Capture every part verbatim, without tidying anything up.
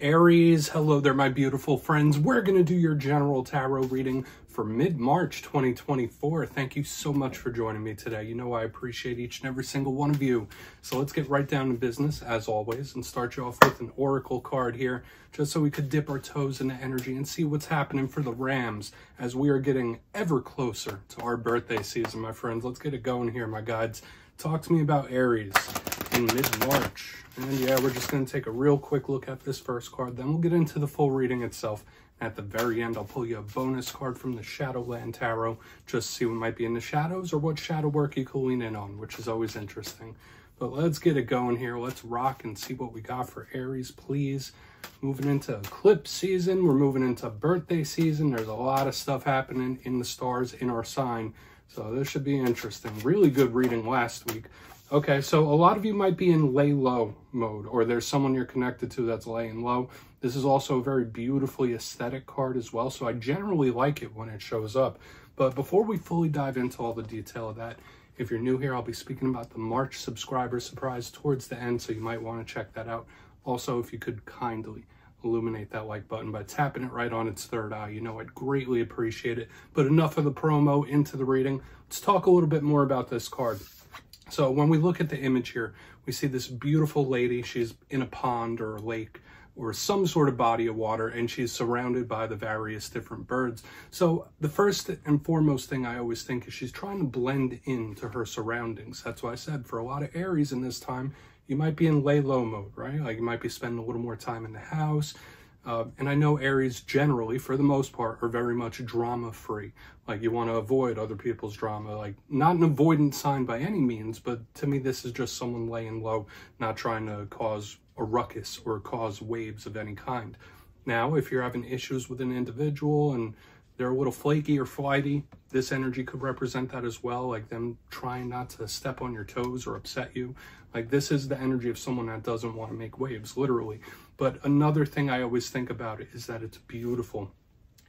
Aries, hello there, my beautiful friends. We're going to do your general tarot reading for mid March twenty twenty-four. Thank you so much for joining me today. You know I appreciate each and every single one of you. So let's get right down to business, as always, and start you off with an oracle card here, just so we could dip our toes into energy and see what's happening for the Rams as we are getting ever closer to our birthday season, my friends. Let's get it going here, my guides. Talk to me about Aries in mid-March. And yeah, we're just going to take a real quick look at this first card. Then we'll get into the full reading itself. At the very end, I'll pull you a bonus card from the Shadowland Tarot. Just see what might be in the shadows or what shadow work you can lean in on, which is always interesting. But let's get it going here. Let's rock and see what we got for Aries, please. Moving into eclipse season. We're moving into birthday season. There's a lot of stuff happening in the stars in our sign. So this should be interesting. Really good reading last week. Okay, so a lot of you might be in lay low mode, or there's someone you're connected to that's laying low. This is also a very beautifully aesthetic card as well, so I generally like it when it shows up. But before we fully dive into all the detail of that, if you're new here, I'll be speaking about the March subscriber surprise towards the end, so you might want to check that out. Also, if you could kindly illuminate that like button by tapping it right on its third eye, you know I'd greatly appreciate it. But enough of the promo, into the reading. Let's talk a little bit more about this card. So when we look at the image here, we see this beautiful lady. She's in a pond or a lake or some sort of body of water, and she's surrounded by the various different birds. So the first and foremost thing I always think is she's trying to blend into her surroundings. That's why I said for a lot of Aries in this time, you might be in lay low mode, right? Like you might be spending a little more time in the house. Uh, and I know Aries generally, for the most part, are very much drama-free. Like, you want to avoid other people's drama. Like, not an avoidant sign by any means, but to me, this is just someone laying low, not trying to cause a ruckus or cause waves of any kind. Now, if you're having issues with an individual and they're a little flaky or flighty, this energy could represent that as well, like them trying not to step on your toes or upset you. Like, this is the energy of someone that doesn't want to make waves, literally. But another thing I always think about is that it's beautiful.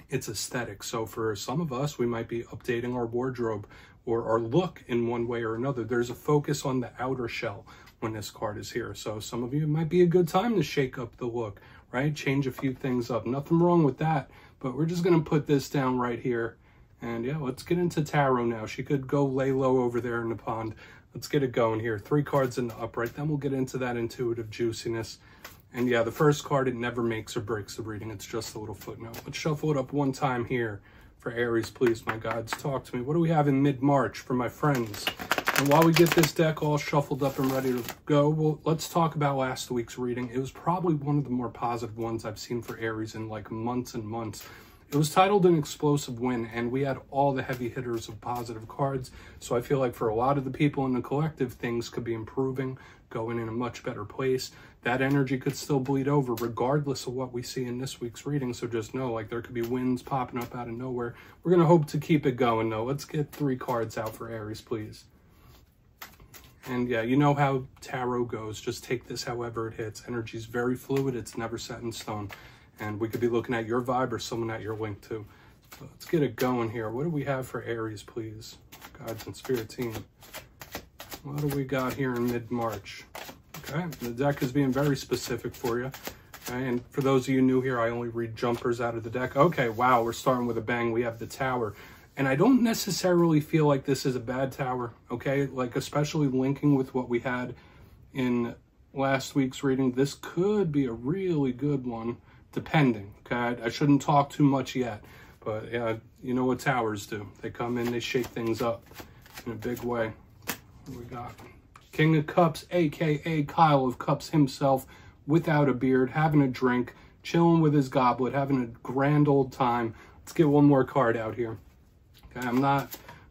It's aesthetic. So for some of us, we might be updating our wardrobe or our look in one way or another. There's a focus on the outer shell when this card is here. So some of you, it might be a good time to shake up the look, right? Change a few things up. Nothing wrong with that. But we're just going to put this down right here. And yeah, let's get into tarot now. She could go lay low over there in the pond. Let's get it going here. Three cards in the upright. Then we'll get into that intuitive juiciness. And yeah, the first card, it never makes or breaks the reading. It's just a little footnote. Let's shuffle it up one time here for Aries, please, my gods. Talk to me. What do we have in mid-March for my friends? And while we get this deck all shuffled up and ready to go, well, let's talk about last week's reading. It was probably one of the more positive ones I've seen for Aries in like months and months. It was titled An Explosive Win, and we had all the heavy hitters of positive cards. So I feel like for a lot of the people in the collective, things could be improving, going in a much better place. That energy could still bleed over regardless of what we see in this week's reading. So just know, like, there could be winds popping up out of nowhere. We're going to hope to keep it going, though. Let's get three cards out for Aries, please. And yeah, you know how tarot goes. Just take this however it hits. Energy is very fluid. It's never set in stone. And we could be looking at your vibe or someone at your link too. So let's get it going here. What do we have for Aries, please? Guides and Spirit Team. What do we got here in mid-March? Okay, the deck is being very specific for you. Okay, and for those of you new here, I only read jumpers out of the deck. Okay, wow, we're starting with a bang. We have the Tower. And I don't necessarily feel like this is a bad tower, okay? Like, especially linking with what we had in last week's reading, this could be a really good one, depending, okay? I shouldn't talk too much yet, but yeah, you know what towers do. They come in, they shake things up in a big way. What we got? King of Cups, a k a. Kyle of Cups himself, without a beard, having a drink, chilling with his goblet, having a grand old time. Let's get one more card out here. Okay, I'm not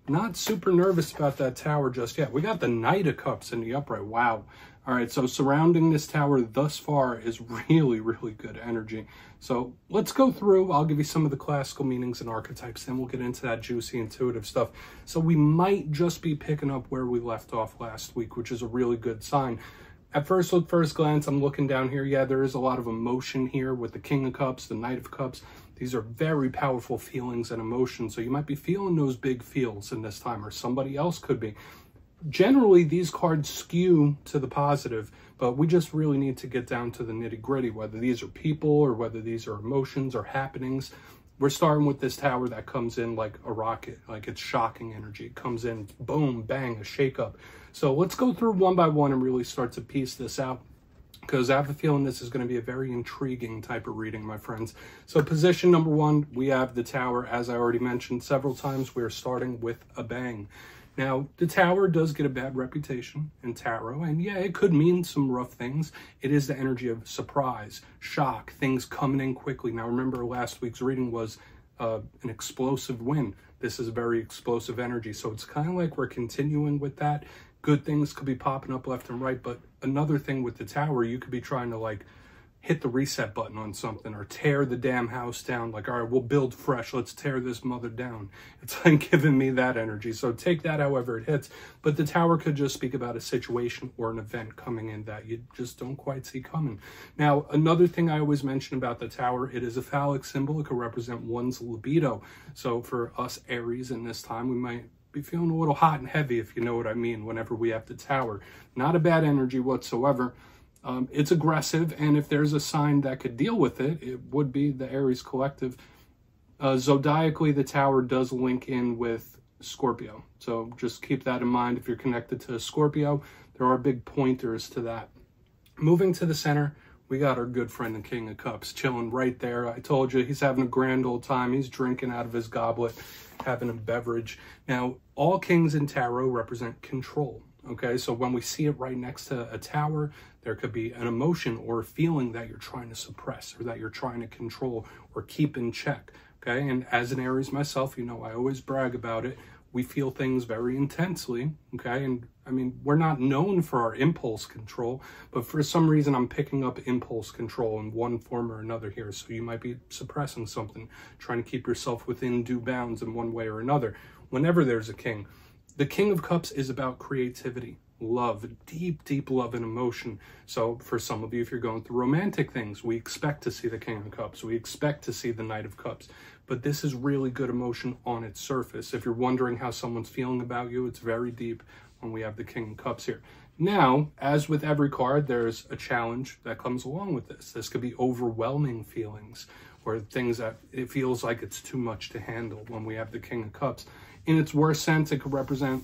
not super nervous about that tower just yet. We got the Knight of Cups in the upright. Wow. All right, so surrounding this tower thus far is really, really good energy. So let's go through. I'll give you some of the classical meanings and archetypes, then we'll get into that juicy, intuitive stuff. So we might just be picking up where we left off last week, which is a really good sign. At first look, first glance, I'm looking down here. Yeah, there is a lot of emotion here with the King of Cups, the Knight of Cups. These are very powerful feelings and emotions, so you might be feeling those big feels in this time, or somebody else could be. Generally, these cards skew to the positive But we just really need to get down to the nitty-gritty, whether these are people or whether these are emotions or happenings. We're starting with this tower that comes in like a rocket, like it's shocking energy. It comes in, boom, bang, a shakeup. So let's go through one by one and really start to piece this out, because I have a feeling this is going to be a very intriguing type of reading, my friends. So position number one, we have the tower. As I already mentioned several times, we're starting with a bang. Now, the tower does get a bad reputation in tarot, and yeah, it could mean some rough things. It is the energy of surprise, shock, things coming in quickly. Now, remember last week's reading was uh, an explosive win. This is very explosive energy, so it's kind of like we're continuing with that. Good things could be popping up left and right, but another thing with the tower, you could be trying to, like, hit the reset button on something or tear the damn house down. Like, all right, we'll build fresh. Let's tear this mother down. It's like giving me that energy. So take that however it hits. But the tower could just speak about a situation or an event coming in that you just don't quite see coming. Now, another thing I always mention about the tower, it is a phallic symbol. It could represent one's libido. So for us Aries in this time, we might be feeling a little hot and heavy, if you know what I mean, whenever we have the tower. Not a bad energy whatsoever. Um, it's aggressive, and if there's a sign that could deal with it, it would be the Aries collective. Uh, zodiacally, the tower does link in with Scorpio, so just keep that in mind. If you're connected to Scorpio, there are big pointers to that. Moving to the center, we got our good friend the King of Cups chilling right there. I told you, he's having a grand old time. He's drinking out of his goblet, having a beverage. Now, all kings in tarot represent control. Okay, so when we see it right next to a tower, there could be an emotion or a feeling that you're trying to suppress or that you're trying to control or keep in check. Okay, and as an Aries myself, you know, I always brag about it. We feel things very intensely. Okay, and I mean, we're not known for our impulse control, but for some reason I'm picking up impulse control in one form or another here. So you might be suppressing something, trying to keep yourself within due bounds in one way or another. Whenever there's a king. The King of Cups is about creativity, love, deep, deep love and emotion. So for some of you, if you're going through romantic things, we expect to see the King of Cups. We expect to see the Knight of Cups. But this is really good emotion on its surface. If you're wondering how someone's feeling about you, it's very deep when we have the King of Cups here. Now, as with every card, there's a challenge that comes along with this. This could be overwhelming feelings or things that it feels like it's too much to handle when we have the King of Cups. In its worst sense, it could represent,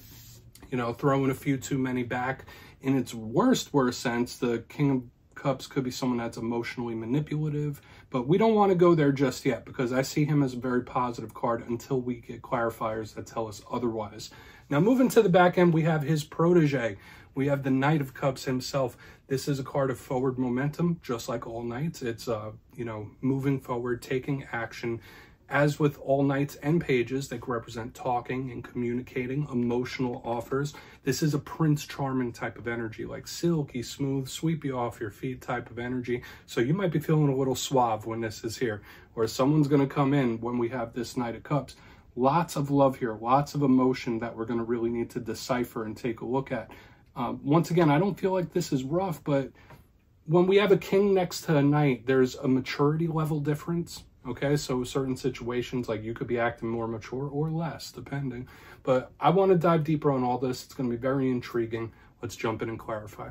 you know, throwing a few too many back. In its worst, worst sense, the King of Cups could be someone that's emotionally manipulative. But we don't want to go there just yet, because I see him as a very positive card until we get clarifiers that tell us otherwise. Now, moving to the back end, we have his protege. We have the Knight of Cups himself. This is a card of forward momentum, just like all knights. It's, uh, you know, moving forward, taking action. As with all knights and pages, they represent talking and communicating, emotional offers. This is a Prince Charming type of energy, like silky, smooth, sweep you off your feet type of energy. So you might be feeling a little suave when this is here, or someone's going to come in when we have this Knight of Cups. Lots of love here, lots of emotion that we're going to really need to decipher and take a look at. Um, once again, I don't feel like this is rough, but when we have a king next to a knight, there's a maturity level difference. Okay, so certain situations, like you could be acting more mature or less, depending. But I want to dive deeper on all this. It's going to be very intriguing. Let's jump in and clarify.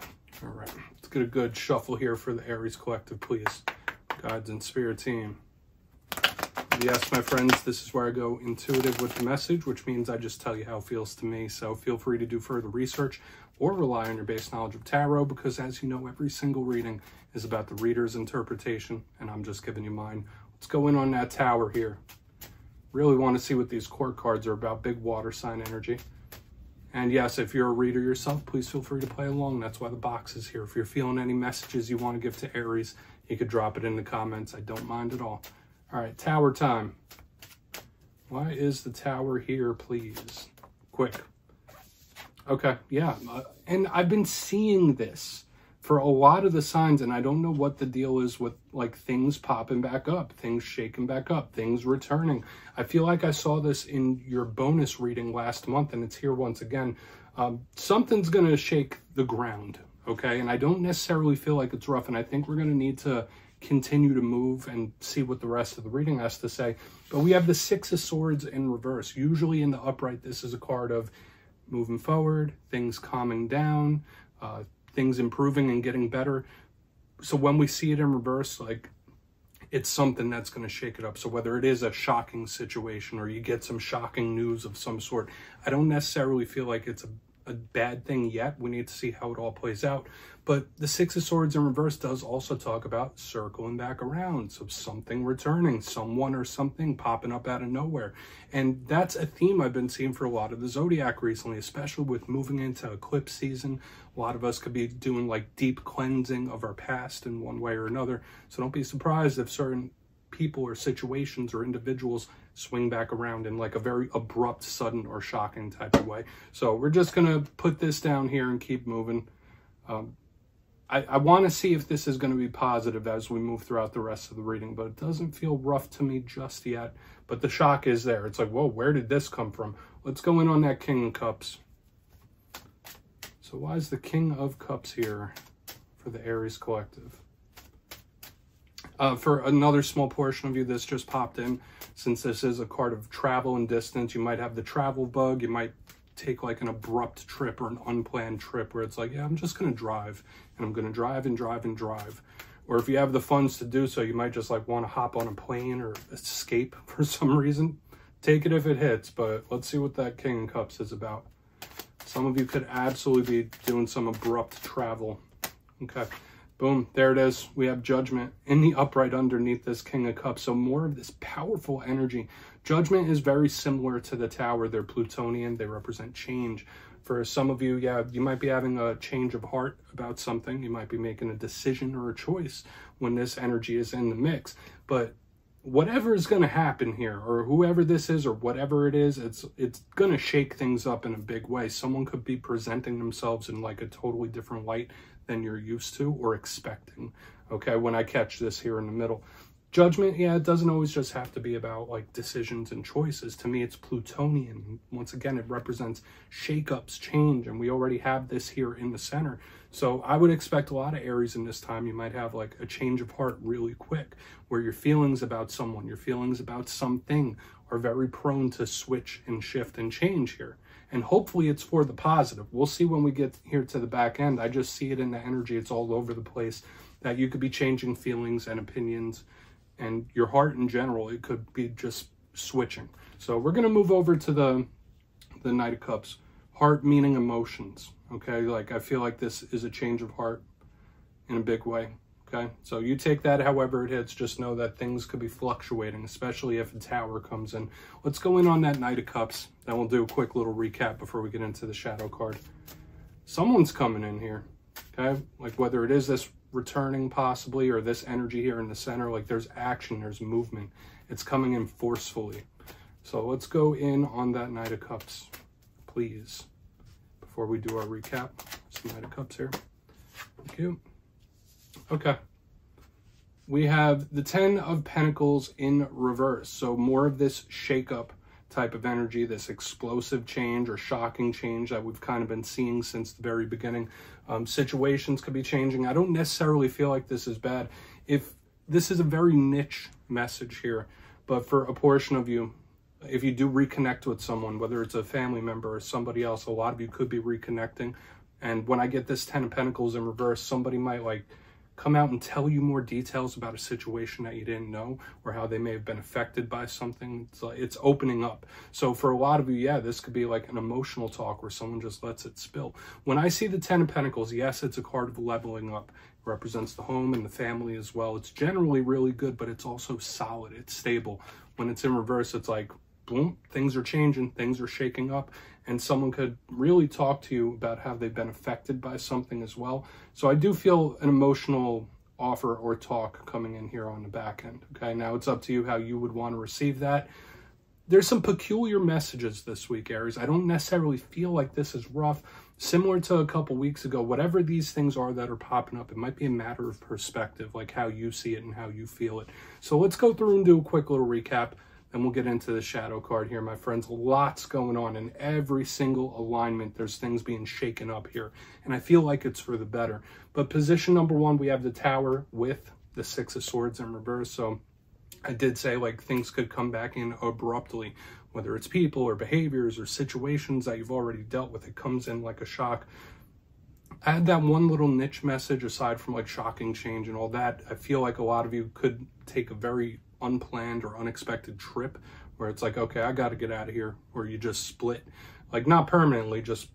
All right, let's get a good shuffle here for the Aries Collective, please. Guides and Spirit Team. Yes, my friends, this is where I go intuitive with the message, which means I just tell you how it feels to me. So feel free to do further research or rely on your base knowledge of tarot, because as you know, every single reading is about the reader's interpretation, and I'm just giving you mine. Let's go in on that tower here. Really want to see what these court cards are about. Big water sign energy. And yes, if you're a reader yourself, please feel free to play along. That's why the box is here. If you're feeling any messages you want to give to Aries, you could drop it in the comments. I don't mind at all. All right, tower time. Why is the tower here, please? Quick. Okay, yeah. Uh, and I've been seeing this for a lot of the signs, and I don't know what the deal is with, like, things popping back up, things shaking back up, things returning. I feel like I saw this in your bonus reading last month, and it's here once again. Um, something's going to shake the ground, okay? And I don't necessarily feel like it's rough, and I think we're going to need to continue to move and see what the rest of the reading has to say. But we have the Six of Swords in reverse. Usually in the upright, this is a card of moving forward, things calming down, uh, things improving and getting better. So when we see it in reverse, like, it's something that's going to shake it up. So whether it is a shocking situation or you get some shocking news of some sort, I don't necessarily feel like it's a, a bad thing yet. We need to see how it all plays out. But the Six of Swords in reverse does also talk about circling back around. So something returning, someone or something popping up out of nowhere. And that's a theme I've been seeing for a lot of the Zodiac recently, especially with moving into eclipse season. A lot of us could be doing like deep cleansing of our past in one way or another. So don't be surprised if certain people or situations or individuals swing back around in like a very abrupt, sudden, or shocking type of way. So we're just going to put this down here and keep moving. Um, I, I want to see if this is going to be positive as we move throughout the rest of the reading, but it doesn't feel rough to me just yet. But the shock is there. It's like, whoa, where did this come from? Let's go in on that King of Cups. So why is the King of Cups here for the Aries Collective? Uh, for another small portion of you that's just popped in, since this is a card of travel and distance, you might have the travel bug. You might take like an abrupt trip or an unplanned trip where it's like, yeah, I'm just going to drive and I'm going to drive and drive and drive. Or if you have the funds to do so, you might just like want to hop on a plane or escape for some reason. Take it if it hits, but let's see what that King of Cups is about. Some of you could absolutely be doing some abrupt travel. Okay, boom, there it is. We have Judgment in the upright underneath this King of Cups. So more of this powerful energy. Judgment is very similar to the Tower. They're Plutonian. They represent change. For some of you, yeah, you might be having a change of heart about something. You might be making a decision or a choice when this energy is in the mix. But whatever is going to happen here, or whoever this is, or whatever it is, it's it's going to shake things up in a big way. Someone could be presenting themselves in like a totally different light than you're used to or expecting. Okay, when I catch this here in the middle. Judgment, yeah, it doesn't always just have to be about like decisions and choices. To me, it's Plutonian. Once again, it represents shakeups, change, and we already have this here in the center. So I would expect a lot of Aries in this time. You might have like a change of heart really quick, where your feelings about someone, your feelings about something are very prone to switch and shift and change here. And hopefully it's for the positive. We'll see when we get here to the back end. I just see it in the energy. It's all over the place that you could be changing feelings and opinions. And your heart in general, it could be just switching. So we're going to move over to the the Knight of Cups. Heart meaning emotions, okay? Like, I feel like this is a change of heart in a big way, okay? So you take that however it hits. Just know that things could be fluctuating, especially if a Tower comes in. Let's go in on that Knight of Cups. Then we'll do a quick little recap before we get into the shadow card. Someone's coming in here, okay? Like, whether it is this returning possibly, or this energy here in the center, like there's action, there's movement. It's coming in forcefully. So let's go in on that Knight of Cups, please. Before we do our recap, some Knight of Cups here. Thank you. Okay. We have the Ten of Pentacles in reverse. So more of this shakeup type of energy, this explosive change or shocking change that we've kind of been seeing since the very beginning. Um, situations could be changing. I don't necessarily feel like this is bad. If this is a very niche message here, but for a portion of you, if you do reconnect with someone, whether it's a family member or somebody else, a lot of you could be reconnecting. And when I get this Ten of Pentacles in reverse, somebody might like come out and tell you more details about a situation that you didn't know, or how they may have been affected by something. It's, like, it's opening up. So for a lot of you, yeah, this could be like an emotional talk where someone just lets it spill. When I see the Ten of Pentacles, yes, it's a card of leveling up. It represents the home and the family as well. It's generally really good, but it's also solid. It's stable. When it's in reverse, it's like, boom, things are changing, things are shaking up, and someone could really talk to you about how they've been affected by something as well. So I do feel an emotional offer or talk coming in here on the back end. Okay, now it's up to you how you would want to receive that. There's some peculiar messages this week, Aries. I don't necessarily feel like this is rough. Similar to a couple weeks ago, whatever these things are that are popping up, it might be a matter of perspective, like how you see it and how you feel it. So let's go through and do a quick little recap. And we'll get into the shadow card here, my friends. Lots going on in every single alignment. There's things being shaken up here. And I feel like it's for the better. But position number one, we have the Tower with the Six of Swords in reverse. So I did say like things could come back in abruptly. whether it's people or behaviors or situations that you've already dealt with, it comes in like a shock. Add that one little niche message aside from like shocking change and all that. I feel like a lot of you could take a very unplanned or unexpected trip where it's like, okay, I got to get out of here, or you just split, like not permanently, just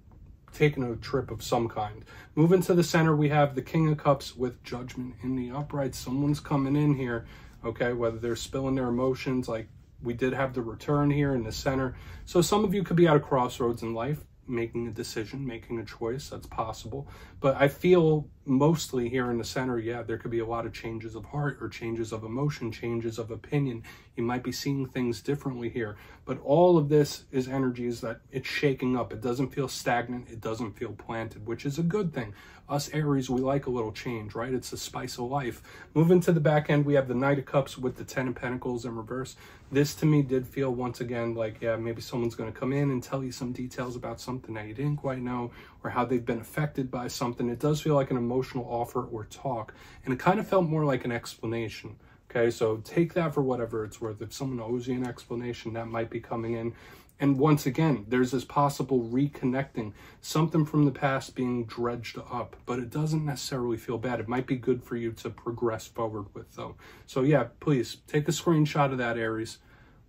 taking a trip of some kind. Moving to the center, we have the King of Cups with Judgment in the upright. Someone's coming in here, okay, whether they're spilling their emotions, like we did have the Return here in the center. So some of you could be at a crossroads in life, making a decision, making a choice. That's possible. But I feel mostly here in the center, yeah, there could be a lot of changes of heart or changes of emotion, changes of opinion. You might be seeing things differently here. But all of this is energies that it's shaking up. It doesn't feel stagnant. It doesn't feel planted, which is a good thing. Us Aries, we like a little change, right? It's the spice of life. Moving to the back end, we have the Knight of Cups with the Ten of Pentacles in reverse. This to me did feel once again like, yeah, maybe someone's going to come in and tell you some details about something that you didn't quite know, or how they've been affected by something. It does feel like an emotional offer or talk, and it kind of felt more like an explanation. Okay, so take that for whatever it's worth. If someone owes you an explanation, that might be coming in. And once again, there's this possible reconnecting, something from the past being dredged up, but it doesn't necessarily feel bad. It might be good for you to progress forward with, though. So yeah, please take a screenshot of that, Aries.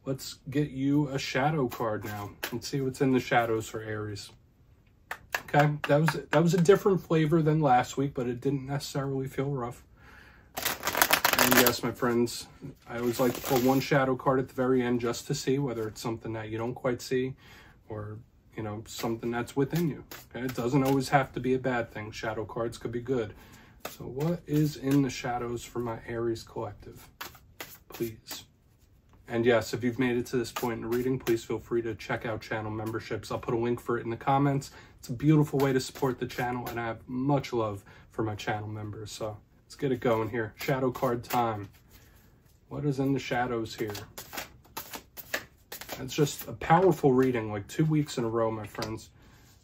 Let's get you a shadow card now and see what's in the shadows for Aries. Okay, that was, that was a different flavor than last week, but it didn't necessarily feel rough. And yes, my friends, I always like to pull one shadow card at the very end just to see whether it's something that you don't quite see, or, you know, something that's within you. Okay, it doesn't always have to be a bad thing. Shadow cards could be good. So what is in the shadows for my Aries collective? Please. And yes, if you've made it to this point in the reading, please feel free to check out channel memberships. I'll put a link for it in the comments. It's a beautiful way to support the channel, and I have much love for my channel members. So let's get it going here. Shadow card time. What is in the shadows here? That's just a powerful reading, like two weeks in a row, my friends.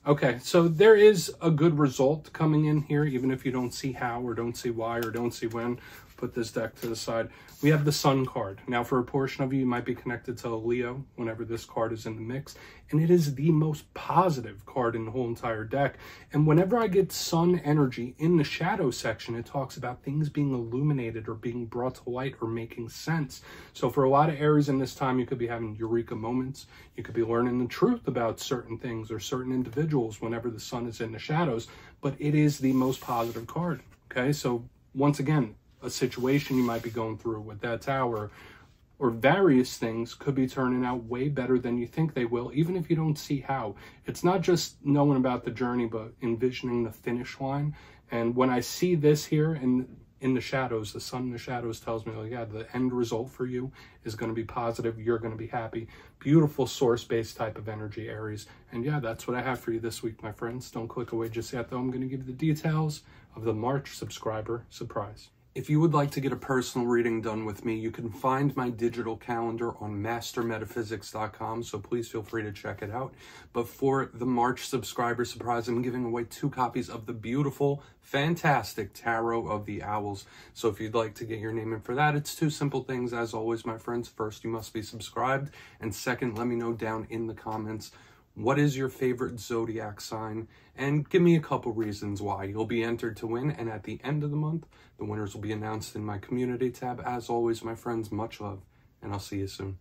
Okay, so there is a good result coming in here, even if you don't see how or don't see why or don't see when. Put this deck to the side. We have the Sun card. Now, for a portion of you, you might be connected to a Leo whenever this card is in the mix, and it is the most positive card in the whole entire deck. And whenever I get Sun energy in the shadow section, it talks about things being illuminated or being brought to light or making sense. So for a lot of Aries in this time, you could be having eureka moments. You could be learning the truth about certain things or certain individuals whenever the Sun is in the shadows, but it is the most positive card. Okay, so once again, a situation you might be going through with that tower or various things could be turning out way better than you think they will, even if you don't see how. It's not just knowing about the journey, but envisioning the finish line. And when I see this here and in the shadows, the Sun in the shadows tells me, like, yeah, the end result for you is going to be positive. You're going to be happy. Beautiful source-based type of energy, Aries. And yeah, that's what I have for you this week, my friends. Don't click away just yet, though. I'm going to give you the details of the March subscriber surprise. If you would like to get a personal reading done with me, you can find my digital calendar on master metaphysics dot com, so please feel free to check it out. But for the March subscriber surprise, I'm giving away two copies of the beautiful, fantastic Tarot of the Owls. So if you'd like to get your name in for that, it's two simple things, as always, my friends. First, you must be subscribed, and second, let me know down in the comments, what is your favorite zodiac sign? And give me a couple reasons why. You'll be entered to win, and at the end of the month, the winners will be announced in my community tab. As always, my friends, much love, and I'll see you soon.